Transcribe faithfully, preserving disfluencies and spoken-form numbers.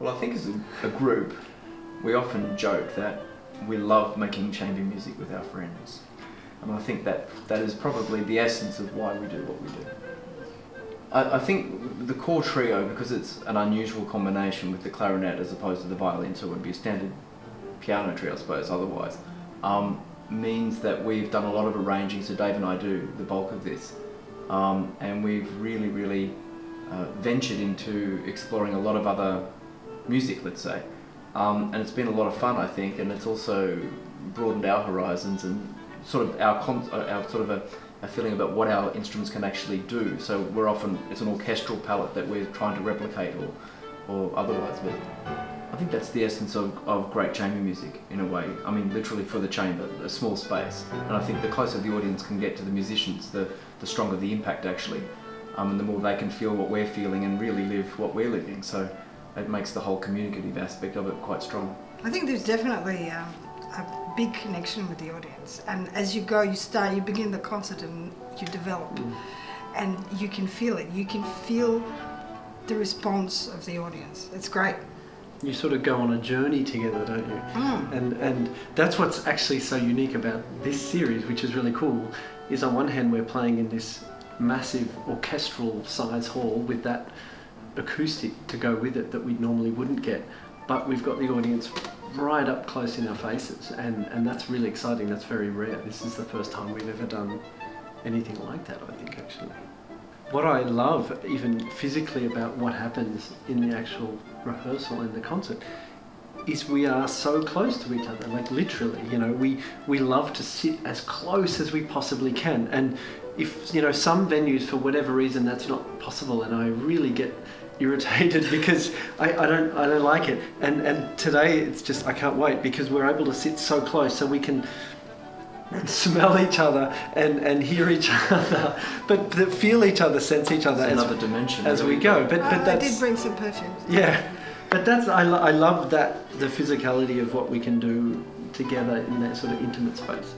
Well, I think as a group, we often joke that we love making chamber music with our friends. And I think that that is probably the essence of why we do what we do. I, I think the core trio, because it's an unusual combination with the clarinet as opposed to the violin, so it would be a standard piano trio, I suppose, otherwise, um, means that we've done a lot of arranging, so Dave and I do the bulk of this. Um, and we've really, really uh, ventured into exploring a lot of other music, let's say. Um, and it's been a lot of fun, I think, and it's also broadened our horizons and sort of our, con our sort of a, a feeling about what our instruments can actually do. So we're often, it's an orchestral palette that we're trying to replicate or, or otherwise. But I think that's the essence of, of great chamber music, in a way. I mean, literally for the chamber, a small space. And I think the closer the audience can get to the musicians, the, the stronger the impact, actually. Um, and the more they can feel what we're feeling and really live what we're living. So it makes the whole communicative aspect of it quite strong. I think there's definitely um, a big connection with the audience, and as you go, you start, you begin the concert and you develop, mm. and you can feel it. You can feel the response of the audience. It's great. You sort of go on a journey together, don't you? Mm. And, and that's what's actually so unique about this series, which is really cool, is on one hand we're playing in this massive orchestral size hall with that acoustic to go with it that we normally wouldn't get, but we've got the audience right up close in our faces, and, and that's really exciting. That's very rare. This is the first time we've ever done anything like that, I think, actually. What I love, even physically, about what happens in the actual rehearsal in the concert is we are so close to each other, like literally, you know, we, we love to sit as close as we possibly can. And if, you know, some venues, for whatever reason, that's not possible, and I really get irritated because I, I don't I don't like it. And and today it's just, I can't wait, because we're able to sit so close so we can smell each other and, and hear each other, but, but feel each other, sense each other. It's as, another dimension as really. we go. But but uh, that's, I did bring some perfume. Yeah, but that's I lo I love that the physicality of what we can do together in that sort of intimate space.